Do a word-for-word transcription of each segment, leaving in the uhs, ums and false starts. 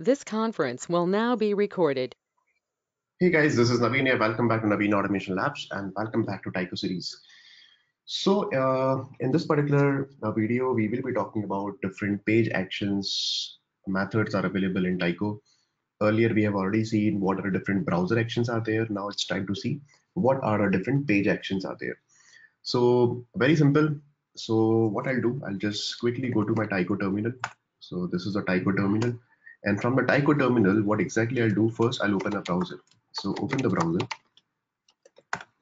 This conference will now be recorded. Hey guys, this is Naveen here. Welcome back to Naveen Automation Labs and welcome back to Taiko series. So uh, in this particular video, we will be talking about different page actions methods are available in Taiko. Earlier, we have already seen what are different browser actions are there. Now it's time to see what are our different page actions are there. So very simple. So what I'll do, I'll just quickly go to my Taiko terminal. So this is a Taiko terminal. And from the Taiko terminal, what exactly I'll do first, I'll open a browser. So open the browser.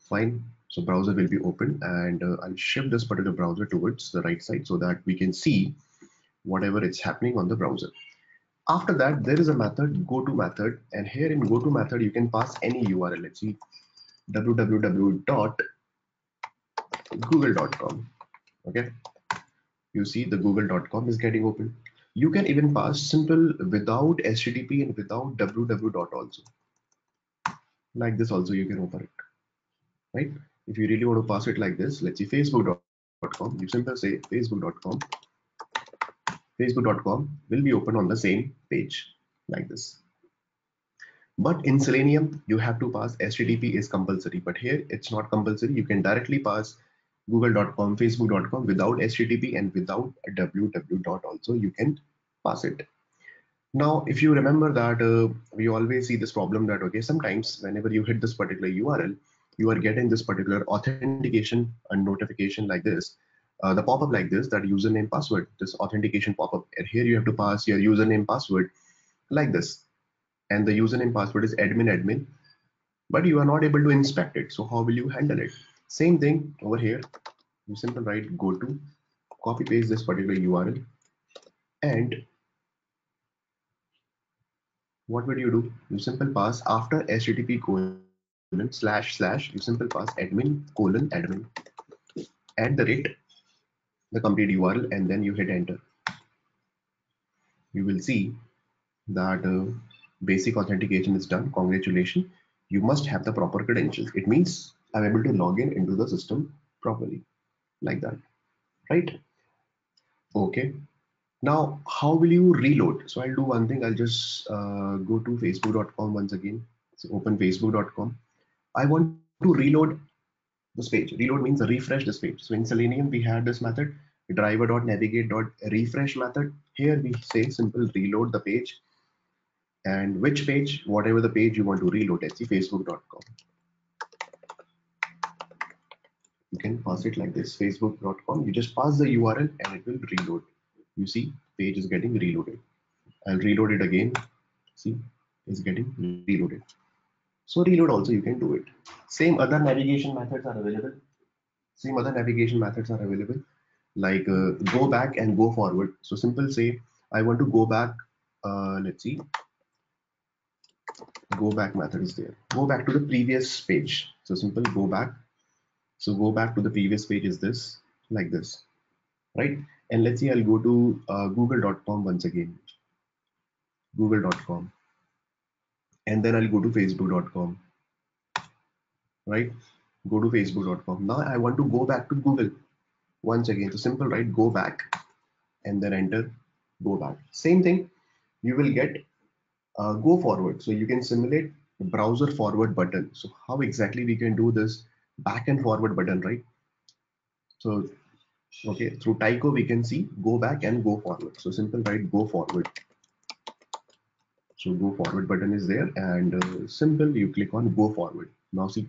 Fine. So browser will be open and uh, I'll shift this particular browser towards the right side so that we can see whatever is happening on the browser. After that, there is a method, goto method. And here in goto method, you can pass any U R L. Let's see, w w w dot google dot com. Okay. You see the google dot com is getting open. You can even pass simple without H T T P and without w w w dot also. Like this also you can open it, right? If you really want to pass it like this, let's see facebook dot com, you simply say facebook dot com. facebook dot com will be open on the same page like this. But in Selenium, you have to pass H T T P is compulsory, but here it's not compulsory. You can directly pass google dot com, facebook dot com without H T T P and without a w w w dot also you can pass it. Now, if you remember that uh, we always see this problem that, okay, sometimes whenever you hit this particular U R L, you are getting this particular authentication and notification like this, uh, the pop-up like this, that username password, this authentication pop-up, and here you have to pass your username password like this. And the username password is admin admin, but you are not able to inspect it. So how will you handle it? Same thing over here, you simply write go to, copy paste this particular U R L, and what would you do? You simply pass after H T T P colon slash slash, you simply pass admin colon admin at the rate, the complete U R L, and then you hit enter. You will see that uh, basic authentication is done. Congratulations, you must have the proper credentials. It means I'm able to log in into the system properly like that, right? Okay. Now, how will you reload? So I'll do one thing. I'll just uh, go to facebook dot com once again. So open facebook dot com. I want to reload this page. Reload means refresh this page. So in Selenium, we had this method, driver dot navigate dot refresh method. Here we say simple reload the page, and which page, whatever the page you want to reload, let's see facebook dot com. You can pass it like this, facebook dot com. You just pass the U R L and it will reload. You see, page is getting reloaded. I'll reload it again. See, it's getting reloaded. So reload also, you can do it. Same other navigation methods are available. Same other navigation methods are available, like uh, go back and go forward. So simple say, I want to go back. Uh, let's see. Go back method is there. Go back to the previous page. So simple go back. So go back to the previous page is this, like this, right? And let's see, I'll go to uh, google dot com once again, google dot com. And then I'll go to facebook dot com, right? Go to facebook dot com. Now I want to go back to Google once again. So simple, right? Go back and then enter, go back. Same thing, you will get uh, go forward. So you can simulate the browser forward button. So how exactly we can do this? Back and forward button, right? So, okay, through Taiko we can see go back and go forward. So simple, right? Go forward. So go forward button is there, and uh, simple, you click on go forward. Now see,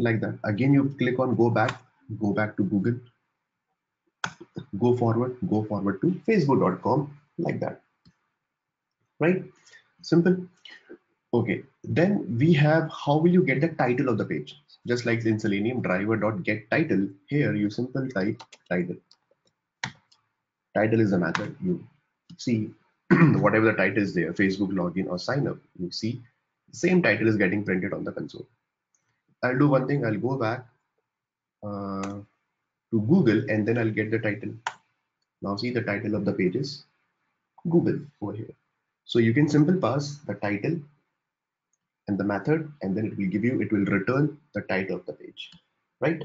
like that. Again, you click on go back, go back to Google, go forward, go forward to facebook dot com, like that, right? Simple. Okay, then we have how will you get the title of the page? Just like in Selenium, driver dot get title. Here you simply type title. Title is the method. You see whatever the title is there, Facebook login or sign up. You see the same title is getting printed on the console. I'll do one thing. I'll go back uh, to Google and then I'll get the title. Now see the title of the page is Google over here. So you can simply pass the title and the method, and then it will give you, it will return the title of the page, right?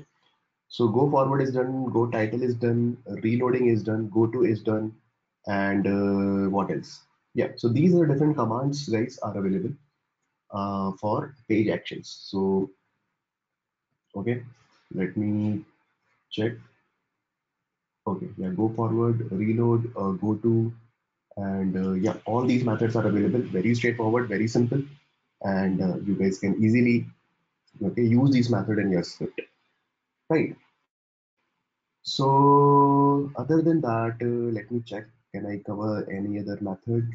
So go forward is done, go title is done, reloading is done, go to is done, and uh, what else? Yeah, so these are different commands guys are available uh, for page actions. So okay, let me check. Okay, yeah, go forward, reload, uh, go to, and uh, yeah, all these methods are available. Very straightforward, very simple, and uh, you guys can easily okay use this method in your script, right? So other than that, uh, let me check. Can I cover any other method?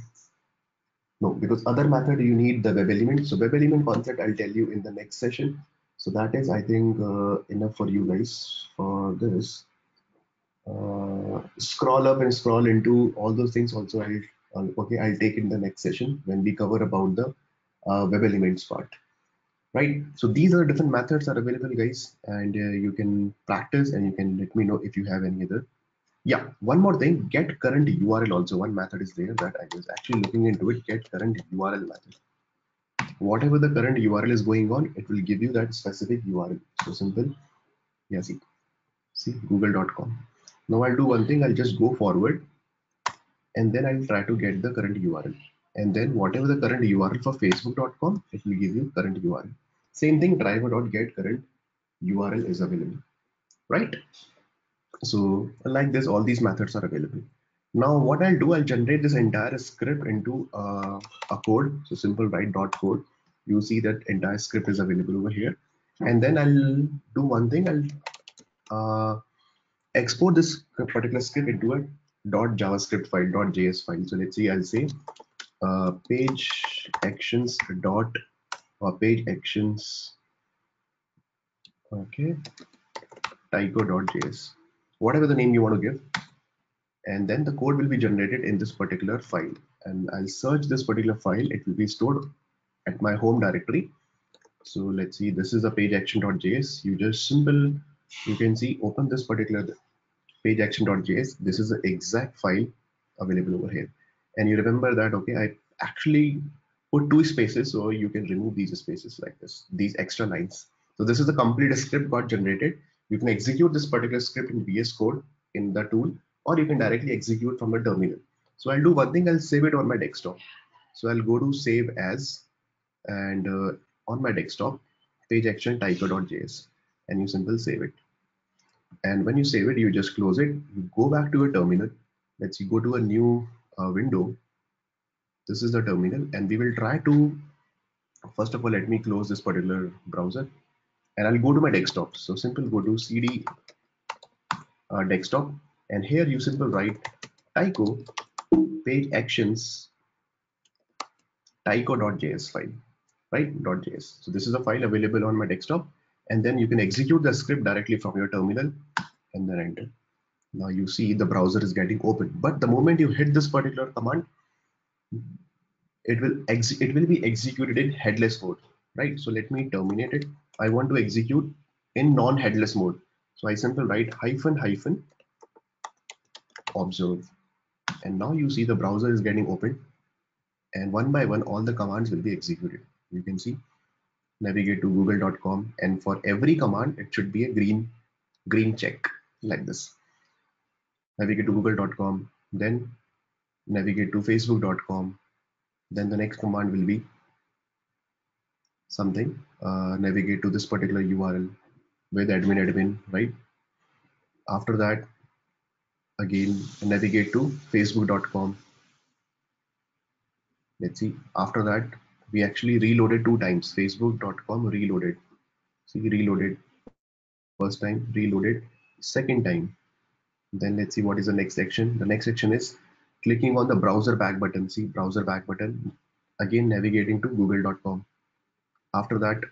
No, because other method you need the web element. So web element concept I'll tell you in the next session. So that is, I think, uh, enough for you guys for this. Uh, scroll up and scroll into all those things. Also, I'll uh, okay, I'll take in the next session when we cover about the uh, web elements part. Right. So these are different methods are available, guys, and uh, you can practice and you can let me know if you have any other. Yeah, one more thing, get current U R L also. One method is there that I was actually looking into it, get current U R L method. Whatever the current U R L is going on, it will give you that specific U R L. So simple. Yeah, see, see google dot com. Now I'll do one thing, I'll just go forward and then I'll try to get the current U R L. And then whatever the current U R L for facebook dot com, it will give you current U R L. Same thing, driver dot get current U R L is available, right? So like this, all these methods are available. Now what I'll do, I'll generate this entire script into uh, a code. So simple write dot code. You see that entire script is available over here. And then I'll do one thing. I'll uh, export this particular script into a dot JavaScript file, dot J S file. So let's see, I'll say uh, page actions dot or page actions. Okay. Taiko dot J S. Whatever the name you want to give, and then the code will be generated in this particular file, and I'll search this particular file. It will be stored at my home directory. So let's see, this is a page action dot J S. You just simple, you can see, open this particular page action dot J S. This is the exact file available over here, and you remember that, okay, I actually put two spaces, so you can remove these spaces like this, these extra lines. So this is the complete script got generated. You can execute this particular script in V S Code in the tool, or you can directly execute from the terminal. So I'll do one thing, I'll save it on my desktop. So I'll go to save as, and uh, on my desktop, page action taiko dot J S, and you simply save it. And when you save it, you just close it, you go back to your terminal. Let's you go to a new uh, window. This is the terminal, and we will try to, first of all, let me close this particular browser. And I'll go to my desktop. So simple go to cd uh, desktop, and here you simple write taiko page actions taiko dot J S file, right? .js. So this is a file available on my desktop, and then you can execute the script directly from your terminal and then enter. Now you see the browser is getting open, but the moment you hit this particular command, it will ex it will be executed in headless mode, right? So let me terminate it. I want to execute in non-headless mode. So I simply write hyphen hyphen observe. And now you see the browser is getting open, and one by one, all the commands will be executed. You can see navigate to google dot com, and for every command, it should be a green, green check like this. Navigate to google dot com, then navigate to facebook dot com. Then the next command will be something, uh, navigate to this particular U R L with admin admin, right? After that, again, navigate to facebook dot com. Let's see, after that, we actually reloaded two times, facebook dot com reloaded. See, reloaded, first time, reloaded, second time. Then let's see what is the next section. The next section is clicking on the browser back button. See, browser back button, again, navigating to google dot com. After that,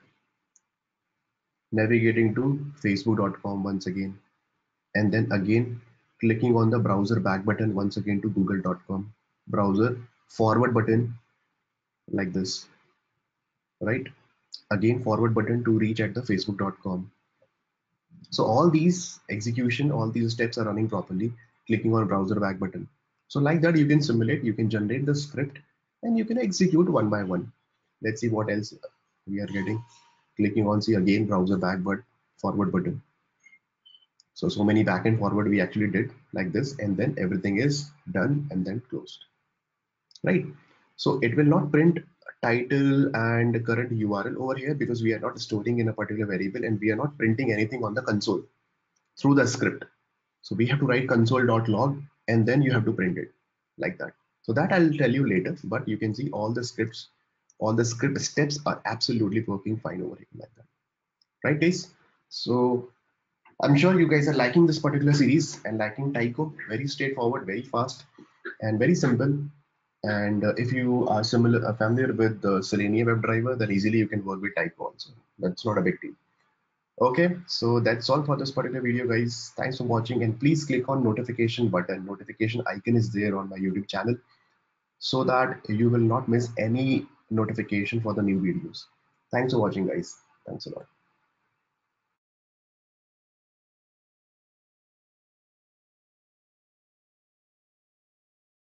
navigating to facebook dot com once again, and then again clicking on the browser back button once again to google dot com, browser forward button like this, right? Again forward button to reach at the facebook dot com. So all these execution, all these steps are running properly, clicking on browser back button. So like that, you can simulate, you can generate the script, and you can execute one by one. Let's see what else we are getting. Clicking on, see, again browser back but forward button. So so many back and forward we actually did like this, and then everything is done and then closed. right? So it will not print title and current U R L over here because we are not storing in a particular variable and we are not printing anything on the console through the script. So we have to write console dot log and then you have to print it like that. So that I'll tell you later, but you can see all the scripts, all the script steps are absolutely working fine over here like that. Right, guys? So I'm sure you guys are liking this particular series and liking Taiko. Very straightforward, very fast, and very simple. And uh, if you are similar, uh, familiar with the Selenium WebDriver, then easily you can work with Taiko also. That's not a big deal. Okay, so that's all for this particular video, guys. Thanks for watching, and please click on notification button. Notification icon is there on my YouTube channel, so that you will not miss any notification for the new videos. Thanks for watching, guys. Thanks a lot.